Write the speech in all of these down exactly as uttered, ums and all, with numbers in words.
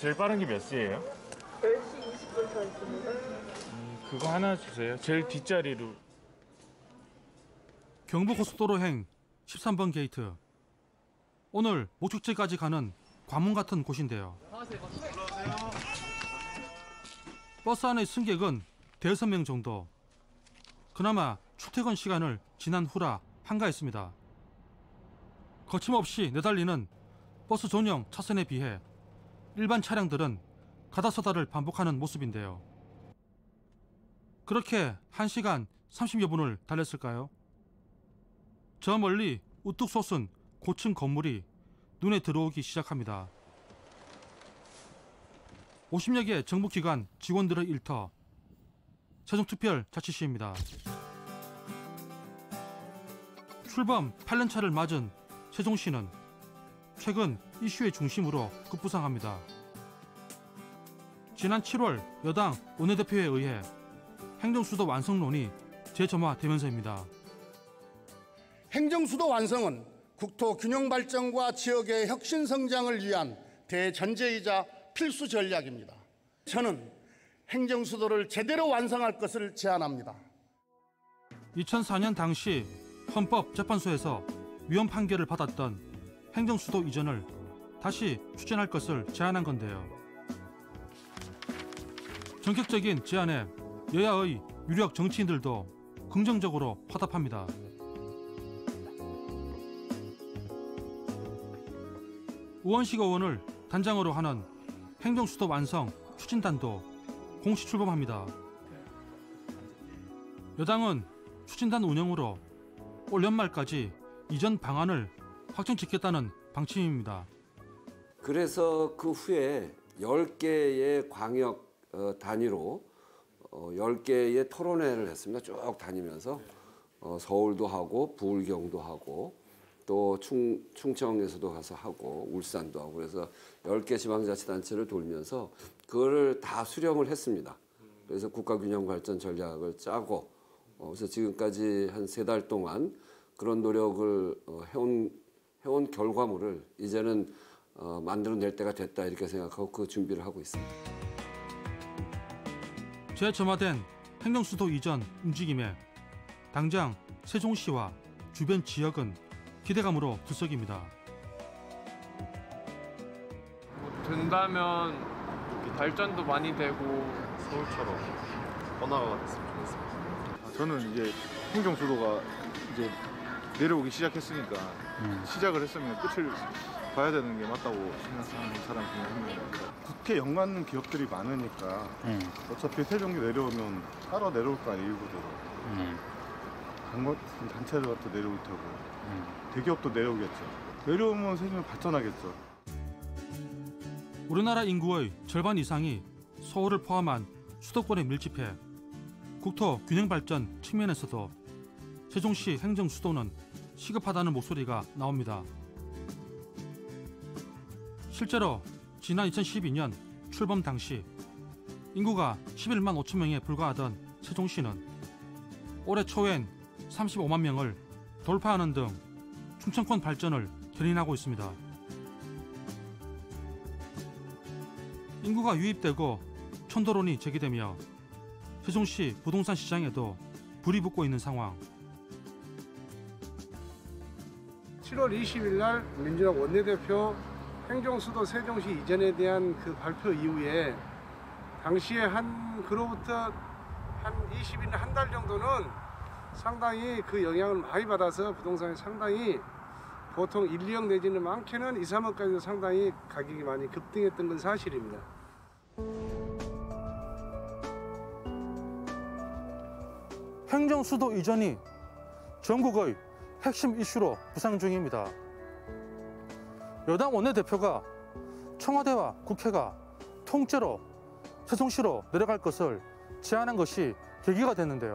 제일 빠른 게 몇 시예요? 열 시 이십 분 더 있습니다. 음, 그거 하나 주세요. 제일 뒷자리로. 경부고속도로행 십삼 번 게이트. 오늘 목적지까지 가는 관문 같은 곳인데요. 버스 안의 승객은 대여섯 명 정도. 그나마 출퇴근 시간을 지난 후라 한가했습니다. 거침없이 내달리는 버스 전용 차선에 비해 일반 차량들은 가다서다를 반복하는 모습인데요. 그렇게 한 시간 삼십여 분을 달렸을까요? 저 멀리 우뚝 솟은 고층 건물이 눈에 들어오기 시작합니다. 오십여 개 정부기관 직원들의 일터, 세종특별자치시입니다. 출범 팔 년 차를 맞은 세종시는 최근 이슈의 중심으로 급부상합니다. 지난 칠월 여당 원내대표에 의해 행정수도 완성론이 재점화되면서입니다. 행정수도 완성은 국토 균형 발전과 지역의 혁신 성장을 위한 대전제이자 필수 전략입니다. 저는 행정수도를 제대로 완성할 것을 제안합니다. 이천사 년 당시 헌법재판소에서 위헌 판결을 받았던 행정수도 이전을 다시 추진할 것을 제안한 건데요. 전격적인 제안에 여야의 유력 정치인들도 긍정적으로 화답합니다. 우원식 의원을 단장으로 하는 행정수도 완성 추진단도 공식 출범합니다. 여당은 추진단 운영으로 올 연말까지 이전 방안을 확정짓겠다는 방침입니다. 그래서 그 후에 열 개의 광역 단위로 열 개의 토론회를 했습니다. 쭉 다니면서 서울도 하고 부울경도 하고 또 충, 충청에서도 가서 하고 울산도 하고 그래서 열 개 지방자치단체를 돌면서 그거를 다 수렴을 했습니다. 그래서 국가균형발전 전략을 짜고 그래서 지금까지 한 세 달 동안 그런 노력을 해온 해온 결과물을 이제는 어, 만들어낼 때가 됐다 이렇게 생각하고 그 준비를 하고 있습니다. 재점화된 행정수도 이전 움직임에 당장 세종시와 주변 지역은 기대감으로 들썩입니다. 뭐 된다면 발전도 많이 되고 서울처럼 번화가가 됐으면 좋겠습니다. 저는 이제 행정수도가 이제 내려오기 시작했으니까 음. 시작을 했으면 끝을 봐야 되는 게 맞다고 생각하는 사람 중에 한 명입니다. 국회 연관 기업들이 많으니까 음. 어차피 세종시 내려오면 따로 내려올 거 아니에요, 일부대로. 음. 단체들도 내려올 테고 음. 대기업도 내려오겠죠. 내려오면 세종이 발전하겠죠. 우리나라 인구의 절반 이상이 서울을 포함한 수도권에 밀집해 국토 균형 발전 측면에서도 세종시 행정수도는 시급하다는 목소리가 나옵니다. 실제로 지난 이천십이 년 출범 당시 인구가 십일만 오천 명에 불과하던 세종시는 올해 초엔 삼십오만 명을 돌파하는 등 충청권 발전을 견인하고 있습니다. 인구가 유입되고 천도론이 제기되며 세종시 부동산 시장에도 불이 붙고 있는 상황. 칠월 이십일 날 민주당 원내대표 행정수도 세종시 이전에 대한 그 발표 이후에 당시에 한 그로부터 한 이십 일, 한 달 정도는 상당히 그 영향을 많이 받아서 부동산이 상당히 보통 일, 이억 내지는 많게는 이, 삼억까지도 상당히 가격이 많이 급등했던 건 사실입니다. 행정수도 이전이 전국의 핵심 이슈로 부상 중입니다. 여당 원내대표가 청와대와 국회가 통째로 세종시로 내려갈 것을 제안한 것이 계기가 됐는데요.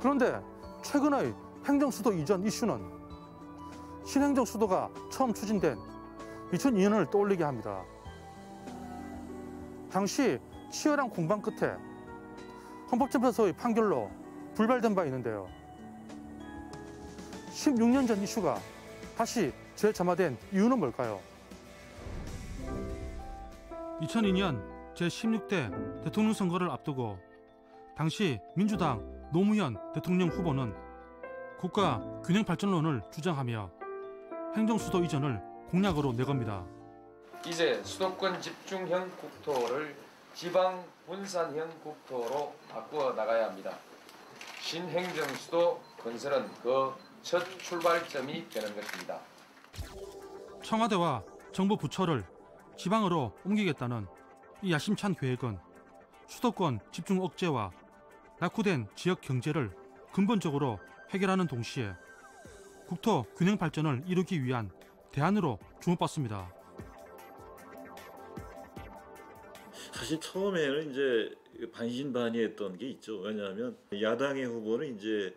그런데 최근의 행정수도 이전 이슈는 신행정수도가 처음 추진된 이천이 년을 떠올리게 합니다. 당시 치열한 공방 끝에 헌법재판소의 판결로 불발된 바 있는데요. 십육 년 전 이슈가 다시 재점화된 이유는 뭘까요? 이천이 년 제십육 대 대통령 선거를 앞두고 당시 민주당 노무현 대통령 후보는 국가 균형 발전론을 주장하며 행정 수도 이전을 공약으로 내겁니다. 이제 수도권 집중형 국토를 지방 분산형 국토로 바꾸어 나가야 합니다. 신행정 수도 건설은 그 첫 출발점이 되는 것입니다. 청와대와 정부 부처를 지방으로 옮기겠다는 이 야심찬 계획은 수도권 집중 억제와 낙후된 지역 경제를 근본적으로 해결하는 동시에 국토 균형 발전을 이루기 위한 대안으로 주목받습니다. 사실 처음에는 이제 반신반의했던 게 있죠. 왜냐하면 야당의 후보는 이제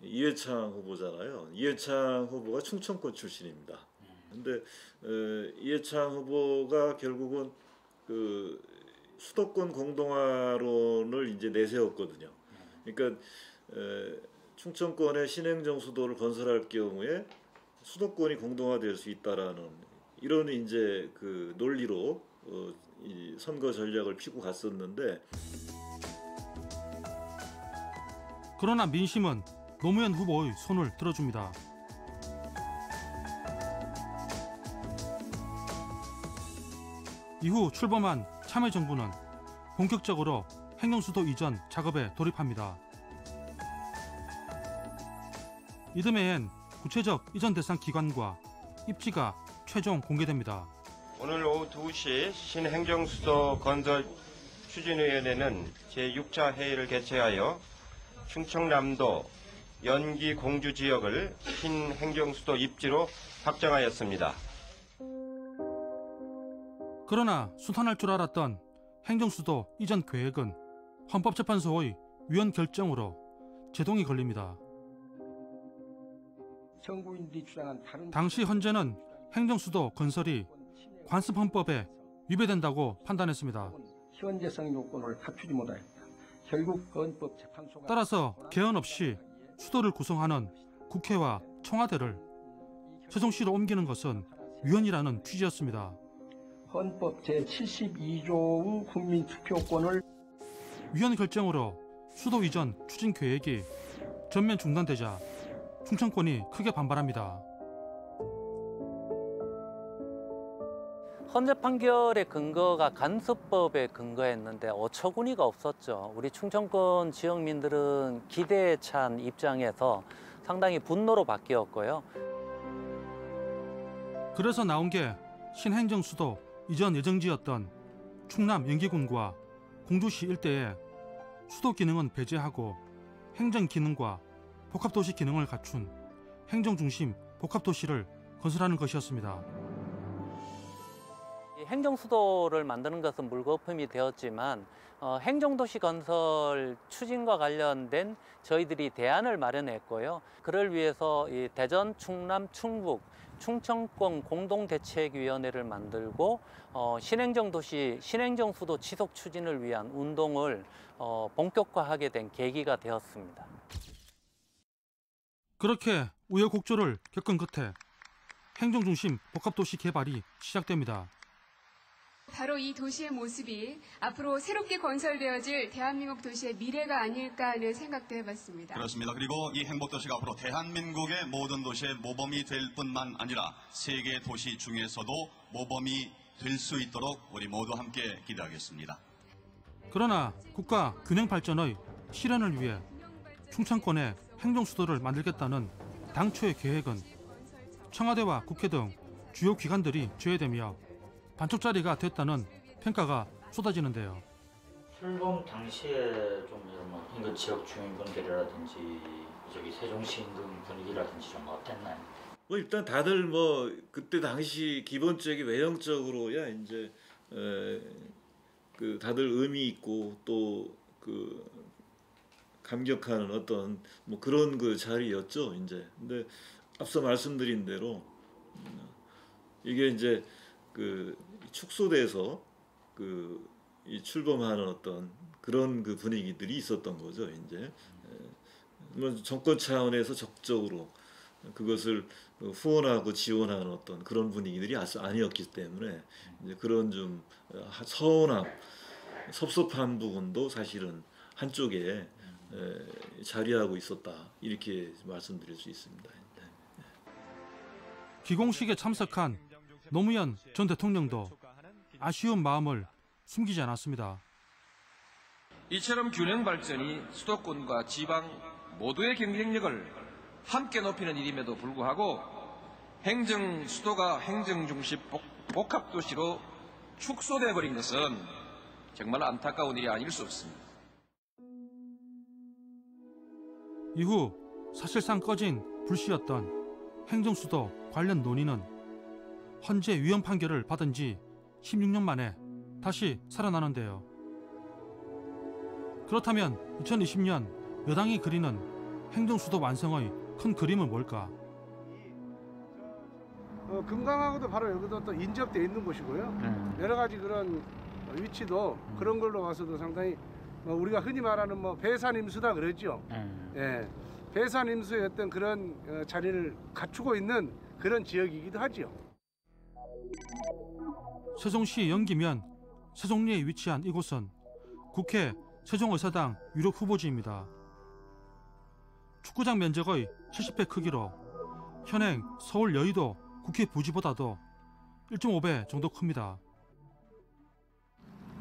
이회창 후보잖아요. 이회창 후보가 충청권 출신입니다. 근데 이회창 후보가 결국은 그 수도권 공동화론을 이제 내세웠거든요. 그러니까 충청권의 신행정 수도를 건설할 경우에 수도권이 공동화될 수 있다라는 이런 이제 그 논리로 어, 이 선거 전략을 피고 갔었는데, 그러나 민심은 노무현 후보의 손을 들어줍니다. 이후 출범한 참여정부는 본격적으로 행정수도 이전 작업에 돌입합니다. 이듬해엔 구체적 이전 대상 기관과 입지가 최종 공개됩니다. 오늘 오후 두 시 신행정수도 건설 추진위원회는 제육 차 회의를 개최하여 충청남도 연기 공주 지역을 신행정수도 입지로 확정하였습니다. 그러나 순탄할 줄 알았던 행정수도 이전 계획은 헌법재판소의 위헌 결정으로 제동이 걸립니다. 정부인들이 주장한 다른 당시 헌재는 행정수도 건설이 관습헌법에 위배된다고 판단했습니다. 현재성 요건을 갖추지 못하였다. 결국 헌법 재판소가 따라서 개헌 없이 수도를 구성하는 국회와 청와대를 세종시로 옮기는 것은 위헌이라는 취지였습니다. 헌법 제칠십이 조의 국민 투표권을 위헌 결정으로 수도 이전 추진 계획이 전면 중단되자 충청권이 크게 반발합니다. 헌재 판결의 근거가 간섭법에 근거했는데 어처구니가 없었죠. 우리 충청권 지역민들은 기대에 찬 입장에서 상당히 분노로 바뀌었고요. 그래서 나온 게 신행정수도 이전 예정지였던 충남 연기군과 공주시 일대에 수도 기능은 배제하고 행정 기능과 복합도시 기능을 갖춘 행정중심 복합도시를 건설하는 것이었습니다. 행정수도를 만드는 것은 물거품이 되었지만 어, 행정도시 건설 추진과 관련된 저희들이 대안을 마련했고요. 그를 위해서 이 대전, 충남, 충북, 충청권 공동대책위원회를 만들고 어, 신행정도시, 신행정수도 지속 추진을 위한 운동을 어, 본격화하게 된 계기가 되었습니다. 그렇게 우여곡절을 겪은 끝에 행정중심 복합도시 개발이 시작됩니다. 바로 이 도시의 모습이 앞으로 새롭게 건설되어질 대한민국 도시의 미래가 아닐까 하는 생각도 해봤습니다. 그렇습니다. 그리고 이 행복도시가 앞으로 대한민국의 모든 도시의 모범이 될 뿐만 아니라 세계 도시 중에서도 모범이 될 수 있도록 우리 모두 함께 기대하겠습니다. 그러나 국가 균형 발전의 실현을 위해 충청권의 행정수도를 만들겠다는 당초의 계획은 청와대와 국회 등 주요 기관들이 제외되며 반쪽짜리가 됐다는 평가가 쏟아지는데요. 출범 당시에 좀 이런 인근 지역 주민분들이라든지 저기 세종시 인근 분위기라든지 좀 어땠나요? 뭐 일단 다들 뭐 그때 당시 기본적인 외형적으로야 이제 에, 그 다들 의미 있고 또 그 감격하는 어떤 뭐 그런 그 자리였죠 이제. 근데 앞서 말씀드린 대로 이게 이제 그 축소돼서 그 이 출범하는 어떤 그런 그 분위기들이 있었던 거죠. 이제 정권 차원에서 적극적으로 그것을 후원하고 지원하는 어떤 그런 분위기들이 아니었기 때문에 이제 그런 좀 서운함, 섭섭한 부분도 사실은 한쪽에 자리하고 있었다, 이렇게 말씀드릴 수 있습니다. 기공식에 참석한 노무현 전 대통령도 아쉬운 마음을 숨기지 않았습니다. 이처럼 균형 발전이 수도권과 지방 모두의 경쟁력을 함께 높이는 일임에도 불구하고 행정 수도가 행정 중심 복합 도시로 축소돼 버린 것은 정말 안타까운 일이 아닐 수 없습니다. 이후 사실상 꺼진 불씨였던 행정 수도 관련 논의는 헌재 위헌 판결을 받은 지 십육 년 만에 다시 살아나는데요. 그렇다면 이천이십 년 여당이 그리는 행정수도 완성의 큰 그림은 뭘까? 어, 금강하고도 바로 여기도 또 인접돼 있는 곳이고요. 네. 여러 가지 그런 위치도 그런 걸로 봐서도 상당히 뭐 우리가 흔히 말하는 뭐 배산임수다 그러죠. 네. 예, 배산임수의 어떤 그런 어, 자리를 갖추고 있는 그런 지역이기도 하지요. 세종시 연기면 세종리에 위치한 이곳은 국회 세종의사당 유력 후보지입니다. 축구장 면적의 칠십 배 크기로 현행 서울 여의도 국회 부지보다도 일 점 오 배 정도 큽니다.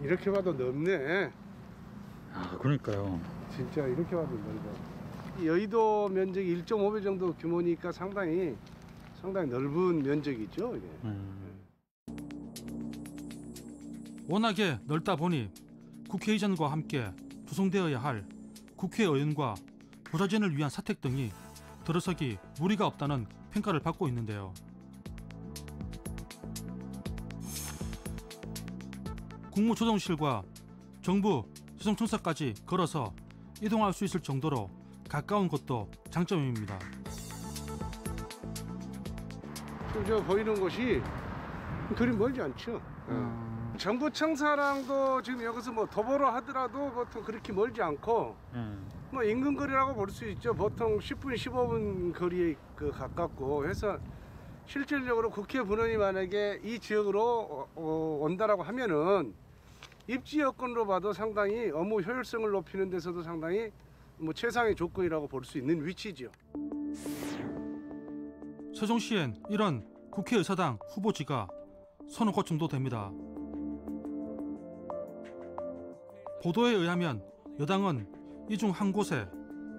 이렇게 봐도 넓네. 아, 그러니까요. 진짜 이렇게 봐도 넓어. 여의도 면적이 일 점 오 배 정도 규모니까 상당히 상당히 넓은 면적이죠. 이게. 음. 워낙에 넓다 보니 국회의전과 함께 구성되어야 할 국회의원과 보좌진을 위한 사택 등이 들어서기 무리가 없다는 평가를 받고 있는데요. 국무조정실과 정부 세종청사까지 걸어서 이동할 수 있을 정도로 가까운 것도 장점입니다. 지금 저 보이는 곳이 그리 멀지 않죠. 음. 정부청사랑도 지금 여기서 뭐 도보로 하더라도 보통 그렇게 멀지 않고 음. 뭐 인근 거리라고 볼 수 있죠. 보통 십 분, 십오 분 거리에 그 가깝고 해서 실질적으로 국회 분원이 만약에 이 지역으로 어, 어, 온다라고 하면은 입지여건으로 봐도 상당히 업무 효율성을 높이는 데서도 상당히 뭐 최상의 조건이라고 볼 수 있는 위치죠. 세종시엔 이런 국회의사당 후보지가 서너 곳 정도 됩니다. 보도에 의하면 여당은 이 중 한 곳에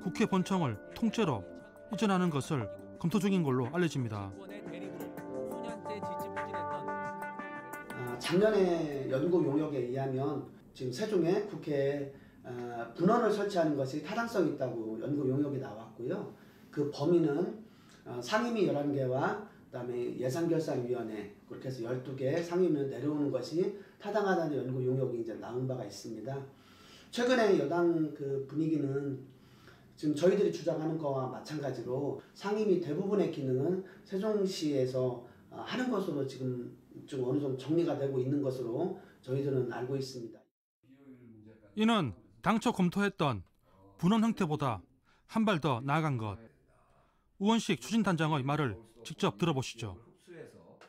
국회 본청을 통째로 이전하는 것을 검토 중인 걸로 알려집니다. 작년에 연구 용역에 의하면 지금 세종에 국회 분원을 설치하는 것이 타당성이 있다고 연구 용역이 나왔고요. 그 범위는 상임위 열한 개와 그다음에 예산결산위원회 그렇게 해서 열두 개 상임위로 내려오는 것이 타당하다는 연구 용역이 이제 나온 바가 있습니다. 최근에 여당 그 분위기는 지금 저희들이 주장하는 거와 마찬가지로 상임위 대부분의 기능은 세종시에서 하는 것으로 지금 좀 어느 정도 정리가 되고 있는 것으로 저희들은 알고 있습니다. 이는 당초 검토했던 분원 형태보다 한 발 더 나아간 것. 우원식 추진단장의 말을 직접 들어보시죠.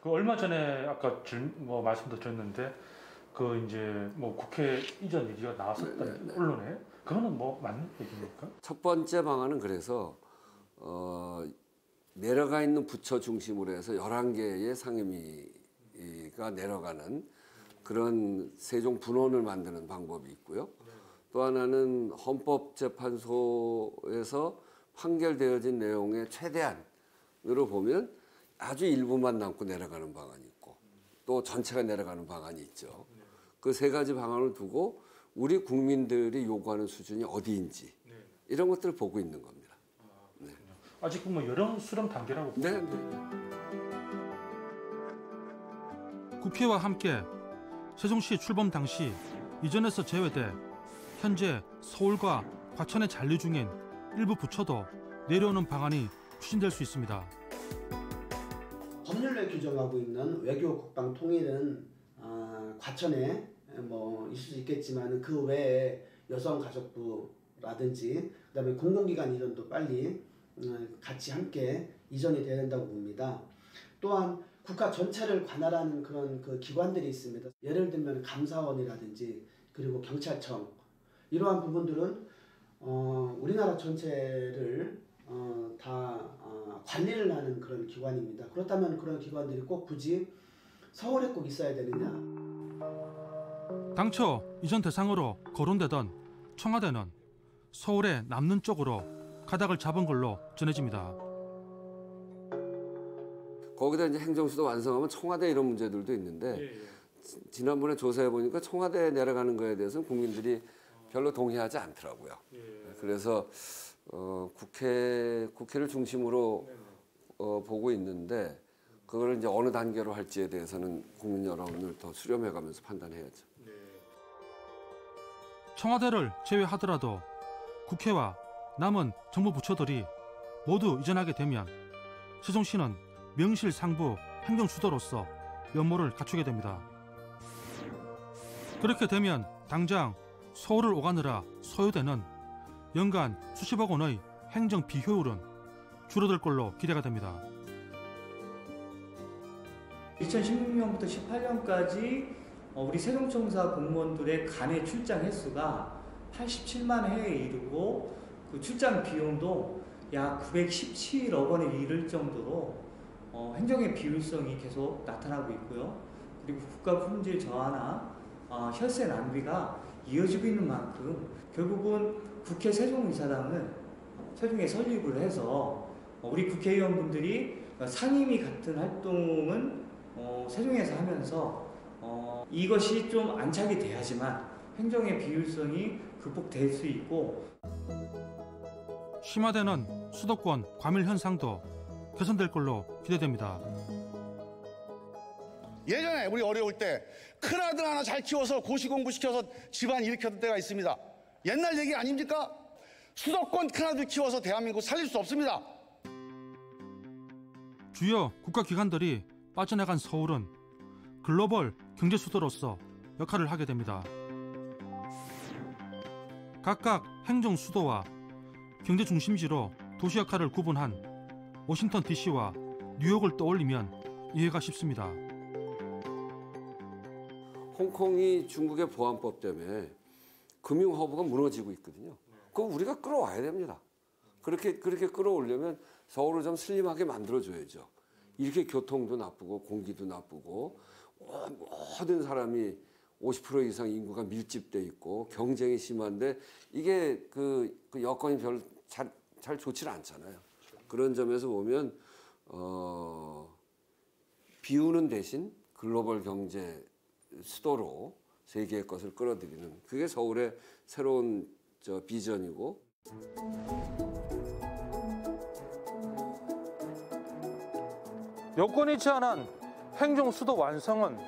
그 얼마 전에 아까 질, 뭐 말씀도 드렸는데 그 이제 뭐 국회 이전 얘기가 나왔었다 언론에 그거는 뭐 맞는 얘기입니까? 첫 번째 방안은 그래서 어, 내려가 있는 부처 중심으로 해서 열한 개의 상임위가 내려가는 그런 세종 분원을 만드는 방법이 있고요. 또 하나는 헌법재판소에서 판결되어진 내용의 최대한으로 보면 아주 일부만 남고 내려가는 방안이 있고 또 전체가 내려가는 방안이 있죠. 그 세 가지 방안을 두고 우리 국민들이 요구하는 수준이 어디인지 이런 것들을 보고 있는 겁니다. 네. 아직 뭐 여름 수렴 단계라고 보죠. 네, 네. 국회와 함께 세종시 출범 당시 이전에서 제외돼 현재 서울과 과천에 잔류 중인 일부 부처도 내려오는 방안이 추진될 수 있습니다. 법률로 규정하고 있는 외교 국방 통일은 어, 과천에 뭐 있을 수 있겠지만 그 외에 여성가족부라든지 그다음에 공공기관 이전도 빨리 어, 같이 함께 이전이 돼야 된다고 봅니다. 또한 국가 전체를 관할하는 그런 그 기관들이 있습니다. 예를 들면 감사원이라든지 그리고 경찰청, 이러한 부분들은 어, 우리나라 전체를 어, 다 어, 관리를 하는 그런 기관입니다. 그렇다면 그런 기관들이 꼭 굳이 서울에 꼭 있어야 되느냐. 당초 이전 대상으로 거론되던 청와대는 서울의 남는 쪽으로 가닥을 잡은 걸로 전해집니다. 거기다 이제 행정수도 완성하면 청와대 이런 문제들도 있는데 예, 예. 지난번에 조사해 보니까 청와대에 내려가는 거에 대해서는 국민들이 별로 동의하지 않더라고요. 예. 그래서 어, 국회, 국회를 중심으로 네, 네. 어, 보고 있는데 그걸 이제 어느 단계로 할지에 대해서는 국민 여러분을 더 수렴해가면서 판단해야죠. 네. 청와대를 제외하더라도 국회와 남은 정부 부처들이 모두 이전하게 되면 세종시는 명실상부 행정수도로서 면모를 갖추게 됩니다. 그렇게 되면 당장 서울을 오가느라 소요되는 연간 수십억 원의 행정 비효율은 줄어들 걸로 기대가 됩니다. 이천십육 년부터 십팔 년까지 우리 세종청사 공무원들의 간의 출장 횟수가 팔십칠만 회에 이르고 그 출장 비용도 약 구백십칠억 원에 이를 정도로 어, 행정의 비효율성이 계속 나타나고 있고요. 그리고 국가 품질 저하나 어, 혈세 낭비가 이어지고 있는 만큼 결국은 국회 세종이사당은 세종에 설립을 해서 우리 국회의원분들이 상임위 같은 활동은 어, 세종에서 하면서 어, 이것이 좀 안착이 돼야지만 행정의 비효율성이 극복될 수 있고 심화되는 수도권 과밀 현상도 개선될 걸로 기대됩니다. 예전에 우리 어려울 때 큰 아들 하나 잘 키워서 고시공부시켜서 집안 일으켰던 때가 있습니다. 옛날 얘기 아닙니까? 수도권 큰 아들 키워서 대한민국 살릴 수 없습니다. 주요 국가기관들이 빠져나간 서울은 글로벌 경제수도로서 역할을 하게 됩니다. 각각 행정수도와 경제중심지로 도시 역할을 구분한 워싱턴 디 씨와 뉴욕을 떠올리면 이해가 쉽습니다. 홍콩이 중국의 보안법 때문에 금융허브가 무너지고 있거든요. 그럼 우리가 끌어와야 됩니다. 그렇게, 그렇게 끌어오려면 서울을 좀 슬림하게 만들어줘야죠. 이렇게 교통도 나쁘고 공기도 나쁘고 모든 사람이 오십 퍼센트 이상 인구가 밀집돼 있고 경쟁이 심한데 이게 그, 그 여건이 별로 잘, 잘 좋지 않잖아요. 그런 점에서 보면 어, 비우는 대신 글로벌 경제 수도로 세계의 것을 끌어들이는 그게 서울의 새로운 저 비전이고. 여건이 제한한 행정 수도 완성은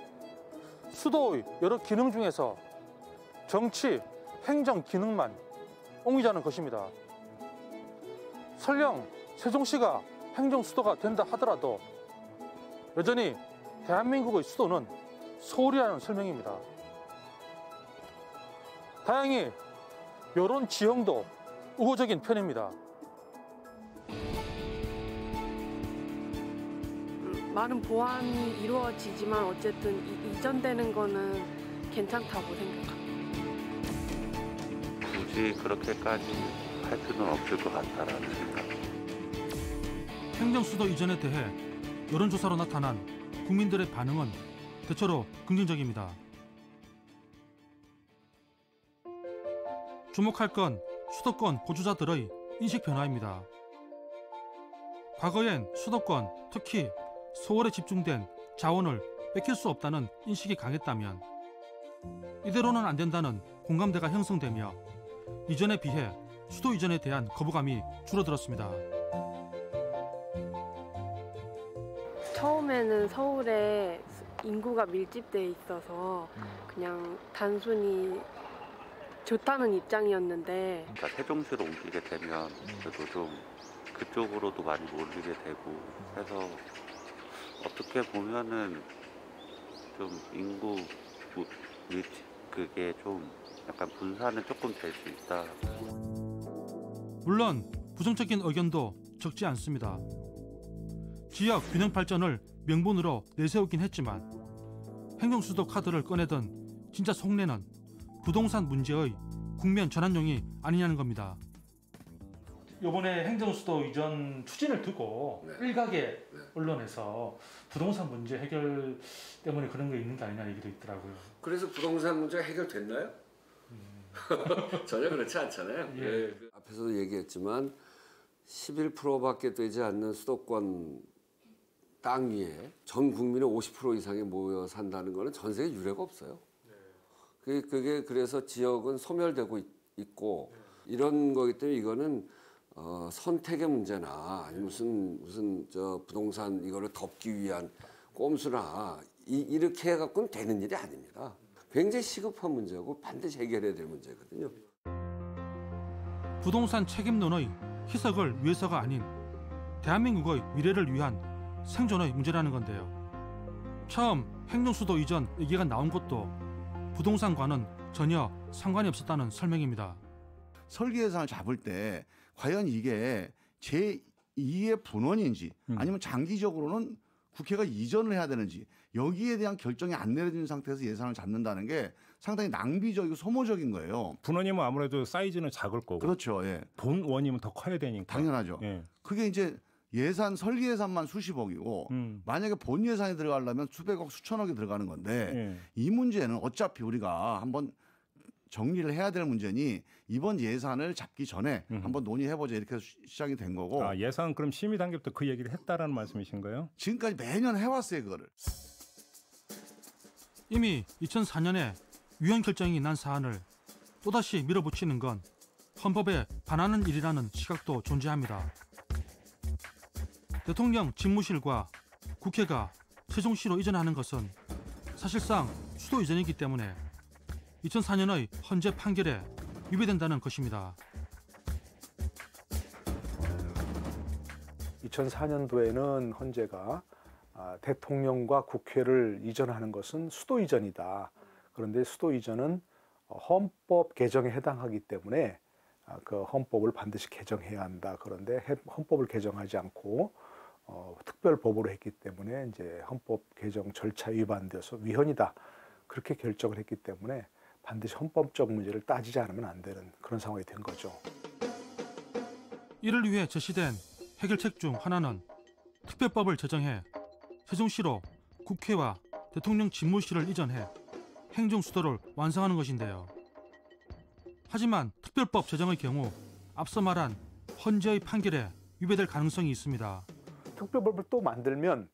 수도의 여러 기능 중에서 정치, 행정 기능만 옹이자는 것입니다. 설령 세종시가 행정 수도가 된다 하더라도 여전히 대한민국의 수도는 서울이라는 설명입니다. 다행히 여론 지형도 우호적인 편입니다. 많은 보완이 이루어지지만 어쨌든 이, 이전되는 거는 괜찮다고 생각합니다. 굳이 그렇게까지 할 필요는 없을 것 같다라는 생각. 행정수도 이전에 대해 여론조사로 나타난 국민들의 반응은 대체로 긍정적입니다. 주목할 건 수도권 보주자들의 인식 변화입니다. 과거엔 수도권, 특히 서울에 집중된 자원을 뺏길 수 없다는 인식이 강했다면 이대로는 안 된다는 공감대가 형성되며 이전에 비해 수도 이전에 대한 거부감이 줄어들었습니다. 처음에는 서울에 인구가 밀집돼 있어서 그냥 단순히 좋다는 입장이었는데 그러니까 세종시로 옮기게 되면 그래도 좀 그쪽으로도 많이 몰리게 되고 해서 어떻게 보면은 좀 인구 그게 좀 약간 분산은 조금 될 수 있다. 물론 부정적인 의견도 적지 않습니다. 지역 균형 발전을 명분으로 내세우긴 했지만 행정수도 카드를 꺼내던 진짜 속내는 부동산 문제의 국면 전환용이 아니냐는 겁니다. 이번에 행정수도 이전 추진을 두고 네. 일각의 네. 언론에서 부동산 문제 해결 때문에 그런 게 있는 게 아니냐 얘기도 있더라고요. 그래서 부동산 문제가 해결됐나요? 음. 전혀 그렇지 않잖아요. 예. 예. 앞에서도 얘기했지만 십일 퍼센트밖에 되지 않는 수도권 땅 위에 전 국민의 오십 퍼센트 이상이 모여 산다는 거는 전 세계 유례가 없어요. 네. 그게, 그게 그래서 지역은 소멸되고 있, 있고 네. 이런 거기 때문에 이거는 어, 선택의 문제나 아니면 무슨 무슨 저 부동산 이거를 덮기 위한 꼼수나 이, 이렇게 해갖고는 되는 일이 아닙니다. 굉장히 시급한 문제고 반드시 해결해야 될 문제거든요. 부동산 책임론의 희석을 위해서가 아닌 대한민국의 미래를 위한 생존의 문제라는 건데요. 처음 행정수도 이전 얘기가 나온 것도 부동산과는 전혀 상관이 없었다는 설명입니다. 설계 예산을 잡을 때 과연 이게 제이의 분원인지 아니면 장기적으로는 국회가 이전을 해야 되는지 여기에 대한 결정이 안 내려진 상태에서 예산을 잡는다는 게 상당히 낭비적이고 소모적인 거예요. 분원이면 아무래도 사이즈는 작을 거고. 그렇죠. 예. 본원이면 더 커야 되니까. 당연하죠. 예. 그게 이제 예산, 설계 예산만 수십억이고 음. 만약에 본 예산이 들어가려면 수백억, 수천억이 들어가는 건데 예. 이 문제는 어차피 우리가 한번 정리를 해야 될 문제니 이번 예산을 잡기 전에 음. 한번 논의해보자 이렇게 시작이 된 거고. 아, 예산 그럼 심의 단계부터 그 얘기를 했다라는 말씀이신가요? 지금까지 매년 해왔어요, 그거를. 이미 이천사 년에 위헌 결정이 난 사안을 또다시 밀어붙이는 건 헌법에 반하는 일이라는 시각도 존재합니다. 대통령 집무실과 국회가 세종시로 이전하는 것은 사실상 수도 이전이기 때문에 이천사 년의 헌재 판결에 위배된다는 것입니다. 이천사 년도에는 헌재가 대통령과 국회를 이전하는 것은 수도 이전이다. 그런데 수도 이전은 헌법 개정에 해당하기 때문에 그 헌법을 반드시 개정해야 한다. 그런데 헌법을 개정하지 않고 어, 특별 법으로 했기 때문에 이제 헌법 개정 절차 위반되어서 위헌이다. 그렇게 결정을 했기 때문에 반드시 헌법적 문제를 따지지 않으면 안 되는 그런 상황이 된 거죠. 이를 위해 제시된 해결책 중 하나는 특별법을 제정해 세종시로 국회와 대통령 집무실을 이전해 행정수도를 완성하는 것인데요. 하지만 특별법 제정의 경우 앞서 말한 헌재의 판결에 위배될 가능성이 있습니다. 특별법을 또 만들면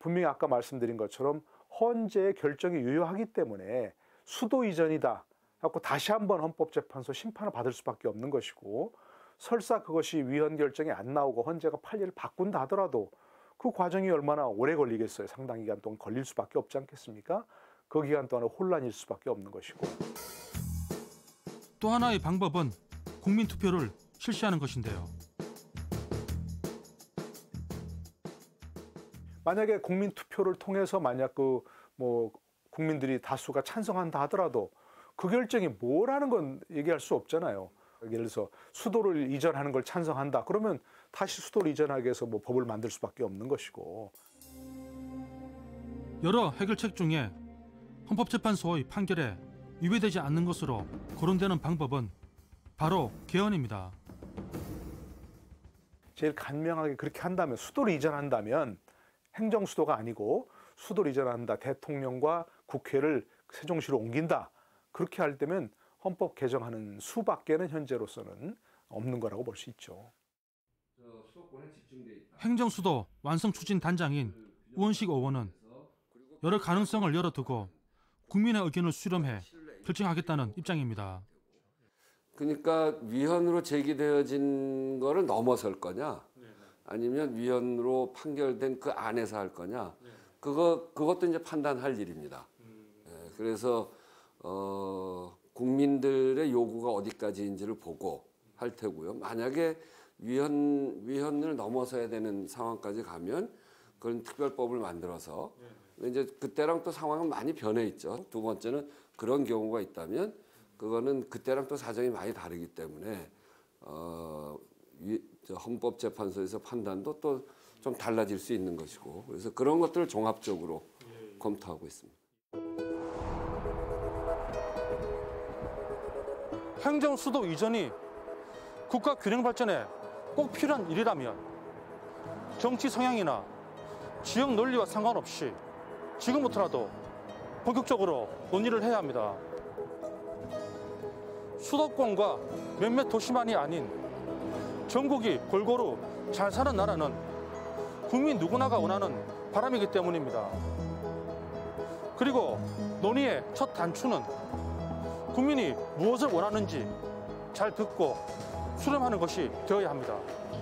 분명히 아까 말씀드린 것처럼 헌재의 결정이 유효하기 때문에 수도 이전이다 하고 다시 한번 헌법재판소 심판을 받을 수밖에 없는 것이고 설사 그것이 위헌 결정이 안 나오고 헌재가 판례를 바꾼다 하더라도 그 과정이 얼마나 오래 걸리겠어요. 상당 기간 동안 걸릴 수밖에 없지 않겠습니까? 그 기간 동안은 혼란일 수밖에 없는 것이고. 또 하나의 방법은 국민투표를 실시하는 것인데요. 만약에 국민 투표를 통해서 만약 그 뭐 국민들이 다수가 찬성한다 하더라도 그 결정이 뭐라는 건 얘기할 수 없잖아요. 예를 들어서 수도를 이전하는 걸 찬성한다. 그러면 다시 수도를 이전하게 해서 뭐 법을 만들 수밖에 없는 것이고. 여러 해결책 중에 헌법재판소의 판결에 위배되지 않는 것으로 거론되는 방법은 바로 개헌입니다. 제일 간명하게 그렇게 한다면 수도를 이전한다면 행정수도가 아니고 수도를 이전한다. 대통령과 국회를 세종시로 옮긴다. 그렇게 할 때면 헌법 개정하는 수밖에는 현재로서는 없는 거라고 볼 수 있죠. 행정수도 완성 추진 단장인 우원식 의원은 여러 가능성을 열어두고 국민의 의견을 수렴해 결정하겠다는 입장입니다. 그러니까 위헌으로 제기되어진 거를 넘어설 거냐? 아니면 위헌으로 판결된 그 안에서 할 거냐, 네. 그거 그것도 이제 판단할 일입니다. 음. 네, 그래서 어, 국민들의 요구가 어디까지인지를 보고 할 테고요. 만약에 위헌 위헌을 넘어서야 되는 상황까지 가면 그런 특별법을 만들어서 네. 이제 그때랑 또 상황은 많이 변해 있죠. 두 번째는 그런 경우가 있다면 그거는 그때랑 또 사정이 많이 다르기 때문에. 어, 헌법재판소에서 판단도 또 좀 달라질 수 있는 것이고, 그래서 그런 것들을 종합적으로 검토하고 있습니다. 행정 수도 이전이 국가 균형 발전에 꼭 필요한 일이라면 정치 성향이나 지역 논리와 상관없이 지금부터라도 본격적으로 논의를 해야 합니다. 수도권과 몇몇 도시만이 아닌 전국이 골고루 잘 사는 나라는 국민 누구나가 원하는 바람이기 때문입니다. 그리고 논의의 첫 단추는 국민이 무엇을 원하는지 잘 듣고 수렴하는 것이 되어야 합니다.